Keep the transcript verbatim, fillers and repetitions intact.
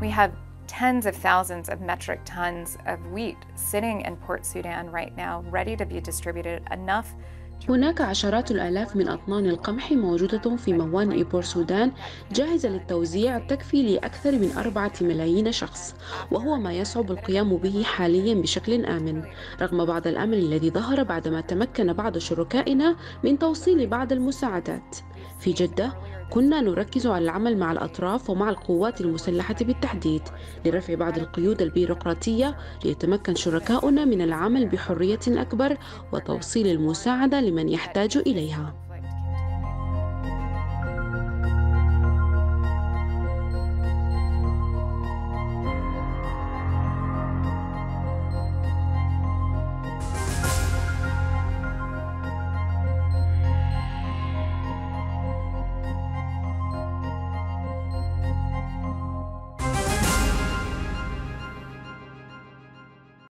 We have tens of thousands of metric tons of wheat sitting in Port Sudan right now, ready to be distributed enough. هناك عشرات الآلاف من أطنان القمح موجودة في موانئ بور سودان جاهزة للتوزيع تكفي لأكثر من أربعة ملايين شخص، وهو ما يصعب القيام به حاليا بشكل آمن، رغم بعض الأمل الذي ظهر بعدما تمكن بعض شركائنا من توصيل بعض المساعدات. في جدة كنا نركز على العمل مع الأطراف ومع القوات المسلحة بالتحديد لرفع بعض القيود البيروقراطية ليتمكن شركاؤنا من العمل بحرية أكبر وتوصيل المساعدة لمن يحتاج إليها.